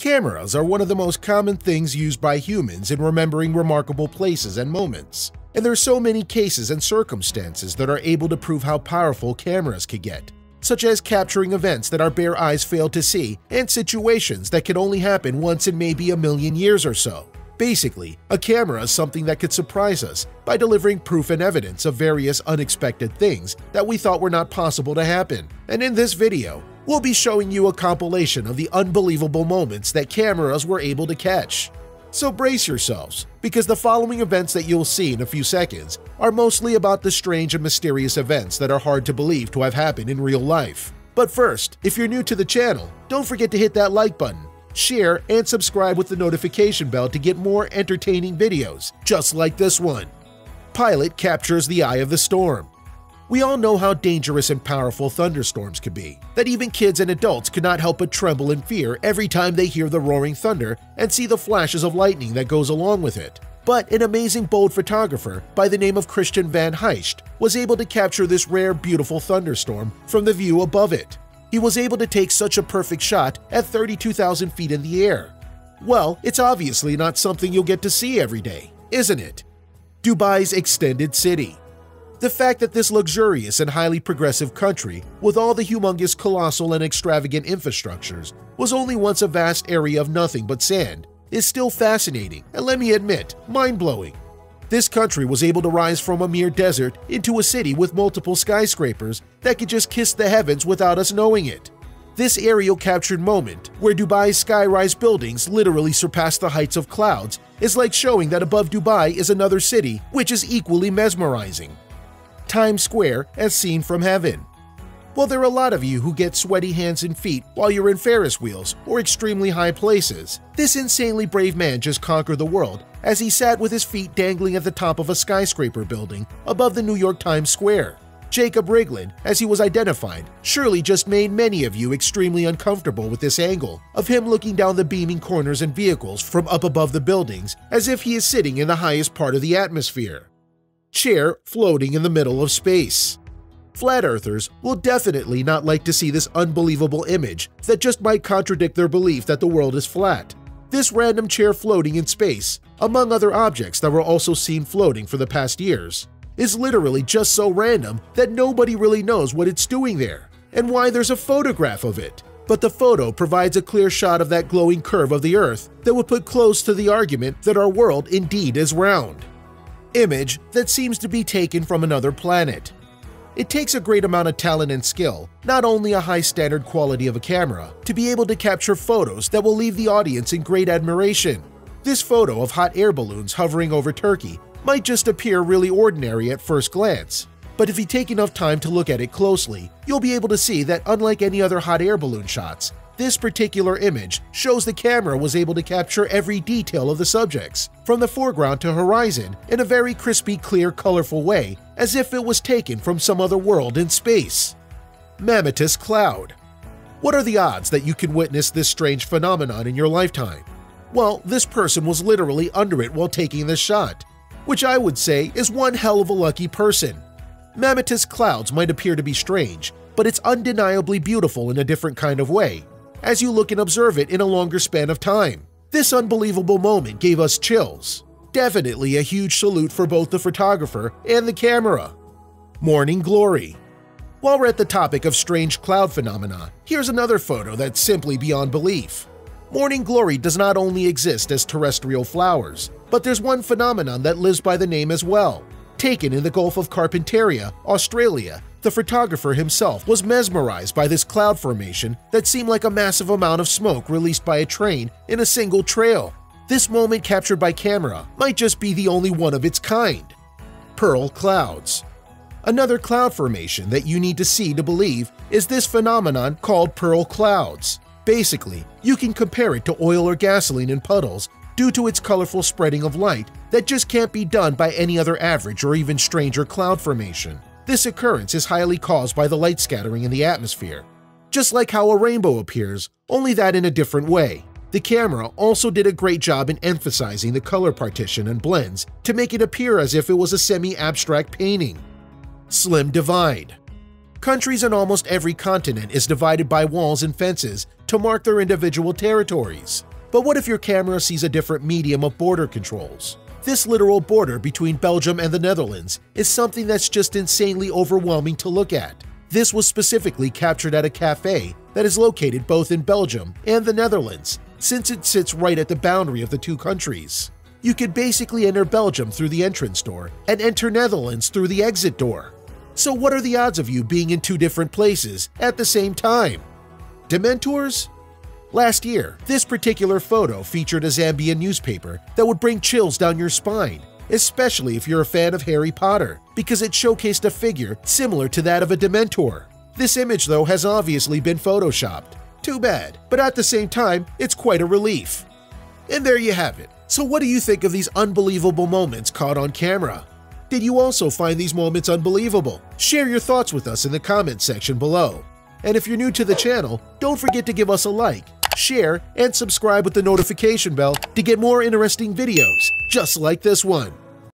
Cameras are one of the most common things used by humans in remembering remarkable places and moments, and there are so many cases and circumstances that are able to prove how powerful cameras can get, such as capturing events that our bare eyes fail to see and situations that can only happen once in maybe a million years or so. Basically, a camera is something that could surprise us by delivering proof and evidence of various unexpected things that we thought were not possible to happen. And in this video, we'll be showing you a compilation of the unbelievable moments that cameras were able to catch. So brace yourselves, because the following events that you'll see in a few seconds are mostly about the strange and mysterious events that are hard to believe to have happened in real life. But first, if you're new to the channel, don't forget to hit that like button, share, and subscribe with the notification bell to get more entertaining videos, just like this one. Pilot captures the eye of the storm. We all know how dangerous and powerful thunderstorms can be, that even kids and adults could not help but tremble in fear every time they hear the roaring thunder and see the flashes of lightning that goes along with it. But an amazing bold photographer by the name of Christian van Heescht was able to capture this rare, beautiful thunderstorm from the view above it. He was able to take such a perfect shot at 32,000 feet in the air. Well, it's obviously not something you'll get to see every day, isn't it? Dubai's extended city. The fact that this luxurious and highly progressive country, with all the humongous, colossal, and extravagant infrastructures, was only once a vast area of nothing but sand, is still fascinating and, let me admit, mind-blowing. This country was able to rise from a mere desert into a city with multiple skyscrapers that could just kiss the heavens without us knowing it. This aerial captured moment, where Dubai's skyrise buildings literally surpass the heights of clouds, is like showing that above Dubai is another city, which is equally mesmerizing. Times Square as seen from heaven. Well, there are a lot of you who get sweaty hands and feet while you're in Ferris wheels or extremely high places. This insanely brave man just conquered the world as he sat with his feet dangling at the top of a skyscraper building above the New York Times Square. Jacob Rigland, as he was identified, surely just made many of you extremely uncomfortable with this angle of him looking down the beaming corners and vehicles from up above the buildings as if he is sitting in the highest part of the atmosphere. Chair floating in the middle of space. Flat earthers will definitely not like to see this unbelievable image that just might contradict their belief that the world is flat. This random chair floating in space, among other objects that were also seen floating for the past years, is literally just so random that nobody really knows what it's doing there and why there's a photograph of it. But the photo provides a clear shot of that glowing curve of the Earth that would put close to the argument that our world indeed is round. Image that seems to be taken from another planet. It takes a great amount of talent and skill, not only a high standard quality of a camera, to be able to capture photos that will leave the audience in great admiration. This photo of hot air balloons hovering over Turkey might just appear really ordinary at first glance, but if you take enough time to look at it closely, you'll be able to see that unlike any other hot air balloon shots, this particular image shows the camera was able to capture every detail of the subjects, from the foreground to horizon, in a very crispy, clear, colorful way, as if it was taken from some other world in space. Mammatus cloud. What are the odds that you can witness this strange phenomenon in your lifetime? Well, this person was literally under it while taking this shot, which I would say is one hell of a lucky person. Mammatus clouds might appear to be strange, but it's undeniably beautiful in a different kind of way, as you look and observe it in a longer span of time. This unbelievable moment gave us chills. Definitely a huge salute for both the photographer and the camera. Morning Glory. While we're at the topic of strange cloud phenomena, here's another photo that's simply beyond belief. Morning Glory does not only exist as terrestrial flowers, but there's one phenomenon that lives by the name as well. Taken in the Gulf of Carpentaria, Australia, the photographer himself was mesmerized by this cloud formation that seemed like a massive amount of smoke released by a train in a single trail. This moment captured by camera might just be the only one of its kind. Pearl Clouds. Another cloud formation that you need to see to believe is this phenomenon called pearl clouds. Basically, you can compare it to oil or gasoline in puddles due to its colorful spreading of light that just can't be done by any other average or even stranger cloud formation. This occurrence is highly caused by the light scattering in the atmosphere. Just like how a rainbow appears, only that in a different way. The camera also did a great job in emphasizing the color partition and blends to make it appear as if it was a semi-abstract painting. Slim divide. Countries on almost every continent is divided by walls and fences to mark their individual territories. But what if your camera sees a different medium of border controls? This literal border between Belgium and the Netherlands is something that's just insanely overwhelming to look at. This was specifically captured at a cafe that is located both in Belgium and the Netherlands, since it sits right at the boundary of the two countries. You could basically enter Belgium through the entrance door and enter Netherlands through the exit door. So what are the odds of you being in two different places at the same time? Dementors? Last year, this particular photo featured a Zambian newspaper that would bring chills down your spine, especially if you're a fan of Harry Potter, because it showcased a figure similar to that of a Dementor. This image, though, has obviously been photoshopped. Too bad, but at the same time, it's quite a relief. And there you have it. So what do you think of these unbelievable moments caught on camera? Did you also find these moments unbelievable? Share your thoughts with us in the comments section below. And if you're new to the channel, don't forget to give us a like, share, and subscribe with the notification bell to get more interesting videos just like this one.